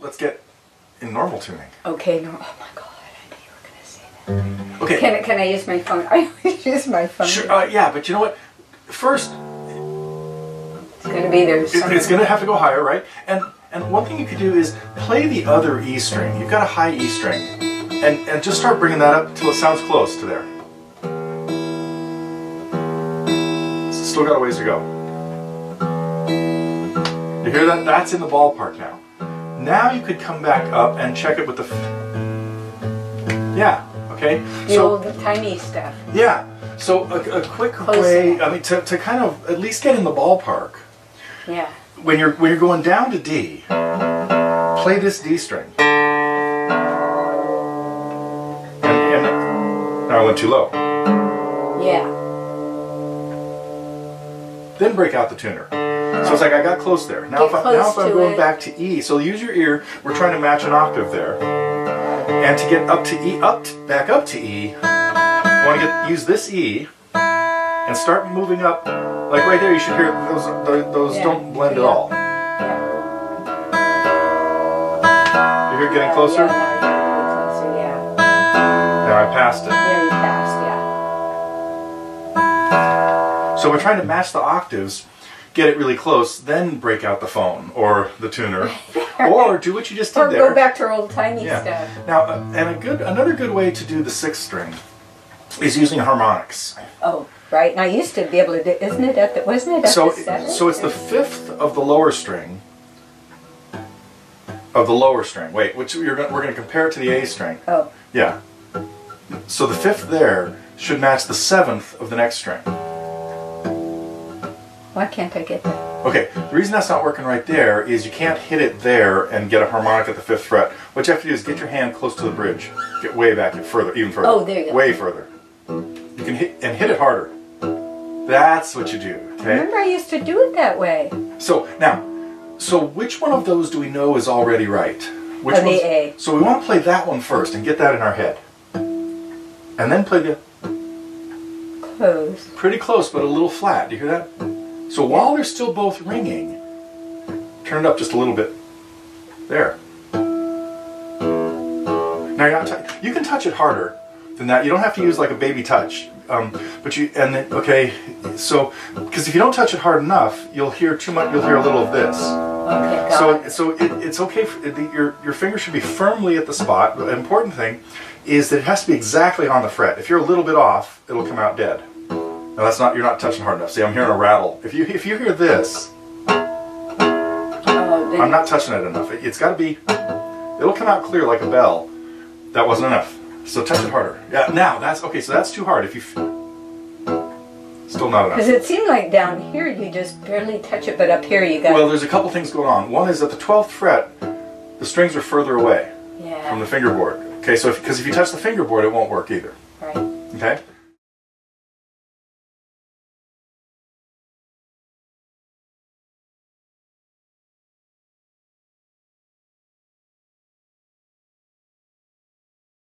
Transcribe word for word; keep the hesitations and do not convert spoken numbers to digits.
Let's get in normal tuning. Okay, no, oh my god, I knew you were gonna say that. Okay. Can, can I use my phone? I always use my phone. Sure, uh, yeah, but you know what? First, it's gonna be there. It, it's gonna have to go higher, right? And and one thing you could do is play the other E string. You've got a high E string, and and just start bringing that up till it sounds close to there. Still got a ways to go. You hear that? That's in the ballpark now. Now you could come back up and check it with the f yeah, okay? The so, old tiny stuff. Yeah, so a, a quick Close way, enough. I mean, to, to kind of at least get in the ballpark. Yeah. When you're, when you're going down to D, play this D string. And, and now I went too low. Yeah. Then break out the tuner. So it's like I got close there. Now if, I, close now if I'm going it. back to E, so use your ear, we're trying to match an octave there. And to get up to E, up to, back up to E, I want to get, use this E and start moving up. Like right there, you should hear those, those yeah. don't blend yeah. at all. Yeah. You hear it getting closer? Yeah, yeah, closer, yeah. Now I passed it. Yeah, you passed, yeah. So we're trying to match the octaves, get it really close, then break out the phone or the tuner, or do what you just did or there. Or go back to old tiny yeah. stuff. Now, uh, and a good another good way to do the sixth string is using harmonics. Oh, right. And I used to be able to do. Isn't it at the? Wasn't it at so, the seventh? So it's the fifth of the lower string. Of the lower string. Wait, which you're gonna, we're going to compare it to the A string. Oh. Yeah. So the fifth there should match the seventh of the next string. Why can't I get that? Okay, the reason that's not working right there is you can't hit it there and get a harmonic at the fifth fret. What you have to do is get your hand close to the bridge. Get way back, further, even further. Oh, there you go. Way further. You can hit, and hit it harder. That's what you do, okay? I remember I used to do it that way. So, now, so which one of those do we know is already right? Which oh, the A. So we want to play that one first and get that in our head. And then play the... Close. Pretty close, but a little flat. Do you hear that? So while they're still both ringing, turn it up just a little bit. There. Now you're not you can touch it harder than that. You don't have to use like a baby touch, um, but you and then, okay. So because if you don't touch it hard enough, you'll hear too much. You'll hear a little of this. Okay. So so it, it's okay. For, it, your your finger should be firmly at the spot. The important thing is that it has to be exactly on the fret. If you're a little bit off, it'll come out dead. No, that's not, you're not touching hard enough. See, I'm hearing a rattle. If you if you hear this, oh, I'm not touching it enough. It, it's got to be, it'll come out clear like a bell. That wasn't enough. So touch it harder. Yeah, now, that's, okay, so that's too hard. If you, still not enough. Because it seemed like down here you just barely touch it, but up here you got Well, there's a couple things going on. One is at the twelfth fret, the strings are further away yeah. from the fingerboard. Okay, so because if, if you touch the fingerboard, it won't work either. Right. Okay?